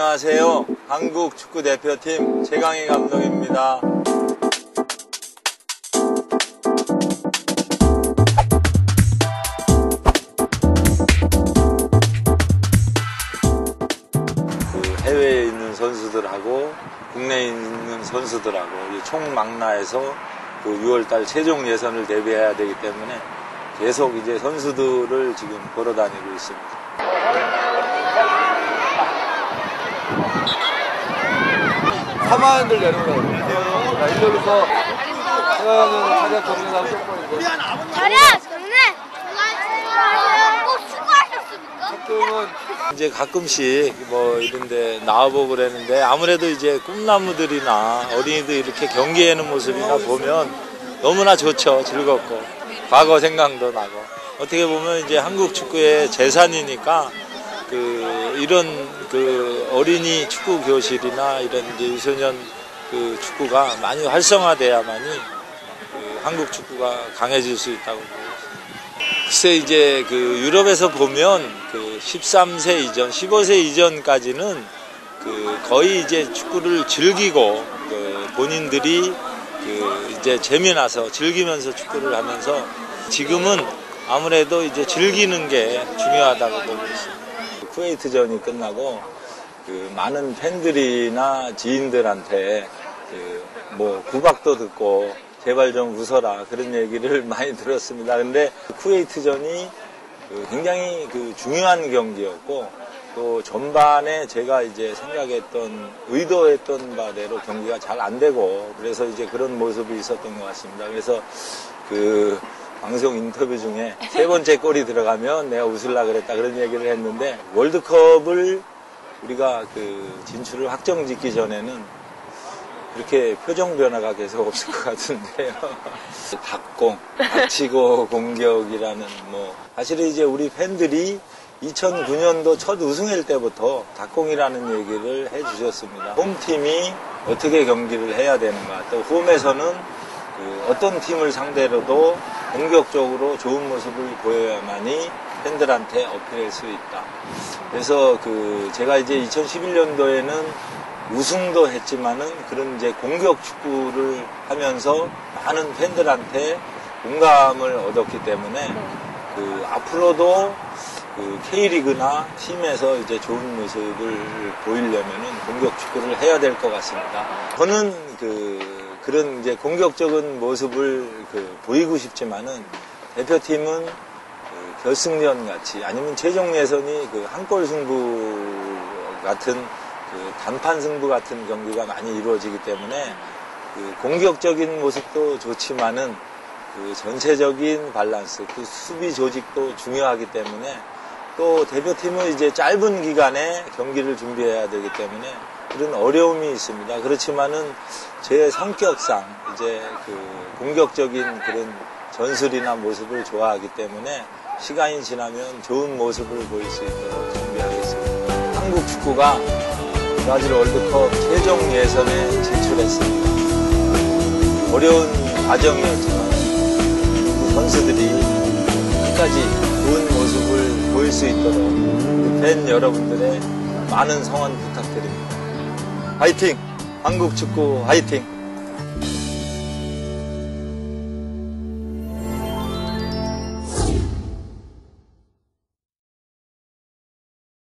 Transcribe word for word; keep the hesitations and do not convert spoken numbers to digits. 안녕하세요. 한국 축구 대표팀 최강희 감독입니다. 그 해외에 있는 선수들하고 국내에 있는 선수들하고 총망라해서 그 유월달 최종 예선을 대비해야 되기 때문에 계속 이제 선수들을 지금 걸어 다니고 있습니다. 사만들 내려오라고. 자, 이걸로서 차량 정리하고 쫓고 있고. 차량 정리! 꼭 수고하셨습니까? 가끔은 이제 가끔씩 뭐 이런데 나와보고 그랬는데 아무래도 이제 꿈나무들이나 어린이들 이렇게 경기하는 모습이나 보면 너무나 좋죠. 즐겁고. 과거 생각도 나고. 어떻게 보면 이제 한국 축구의 재산이니까 그 이런 그 어린이 축구 교실이나 이런 이제 유소년 그 축구가 많이 활성화돼야만이 그 한국 축구가 강해질 수 있다고 보고 있습니다. 글쎄 이제 그 유럽에서 보면 그 십삼 세 이전, 십오 세 이전까지는 그 거의 이제 축구를 즐기고 그 본인들이 그 이제 재미나서 즐기면서 축구를 하면서 지금은 아무래도 이제 즐기는 게 중요하다고 보고 있습니다. 쿠웨이트전이 끝나고 그 많은 팬들이나 지인들한테 그 뭐 구박도 듣고 제발 좀 웃어라 그런 얘기를 많이 들었습니다. 근데 쿠웨이트전이 그 굉장히 그 중요한 경기였고 또 전반에 제가 이제 생각했던 의도했던 바대로 경기가 잘 안 되고 그래서 이제 그런 모습이 있었던 것 같습니다. 그래서 그 방송 인터뷰 중에 세 번째 골이 들어가면 내가 웃으려고 그랬다 그런 얘기를 했는데 월드컵을 우리가 그 진출을 확정짓기 전에는 그렇게 표정 변화가 계속 없을 것 같은데요. 닥공, 닥치고 공격이라는 뭐 사실은 이제 우리 팬들이 이천구 년도 첫 우승일 때부터 닥공이라는 얘기를 해주셨습니다. 홈팀이 어떻게 경기를 해야 되는가 또 홈에서는 그 어떤 팀을 상대로도 공격적으로 좋은 모습을 보여야만이 팬들한테 어필할 수 있다. 그래서 그 제가 이제 이천십일 년도에는 우승도 했지만은 그런 이제 공격 축구를 하면서 많은 팬들한테 공감을 얻었기 때문에 그 앞으로도 그 K리그나 팀에서 이제 좋은 모습을 보이려면은 공격 축구를 해야 될 것 같습니다. 저는 그 그런 이제 공격적인 모습을 그 보이고 싶지만은 대표팀은 그 결승전 같이 아니면 최종 예선이 그 한 골 승부 같은 그 단판 승부 같은 경기가 많이 이루어지기 때문에 그 공격적인 모습도 좋지만은 그 전체적인 밸런스, 그 수비 조직도 중요하기 때문에 또 대표팀은 이제 짧은 기간에 경기를 준비해야 되기 때문에 그런 어려움이 있습니다. 그렇지만은 제 성격상 이제 그 공격적인 그런 전술이나 모습을 좋아하기 때문에 시간이 지나면 좋은 모습을 보일 수 있도록 준비하겠습니다. 한국 축구가 브라질 월드컵 최종 예선에 진출했습니다. 어려운 과정이었지만 선수들이 끝까지 좋은 모습을 보일 수 있도록 팬 여러분들의 많은 성원 부탁드립니다. 화이팅! 한국 축구 화이팅!